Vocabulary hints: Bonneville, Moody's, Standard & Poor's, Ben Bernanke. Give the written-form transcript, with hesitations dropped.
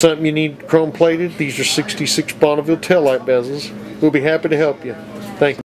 Something you need chrome plated? These are 66 Bonneville taillight bezels. We'll be happy to help you.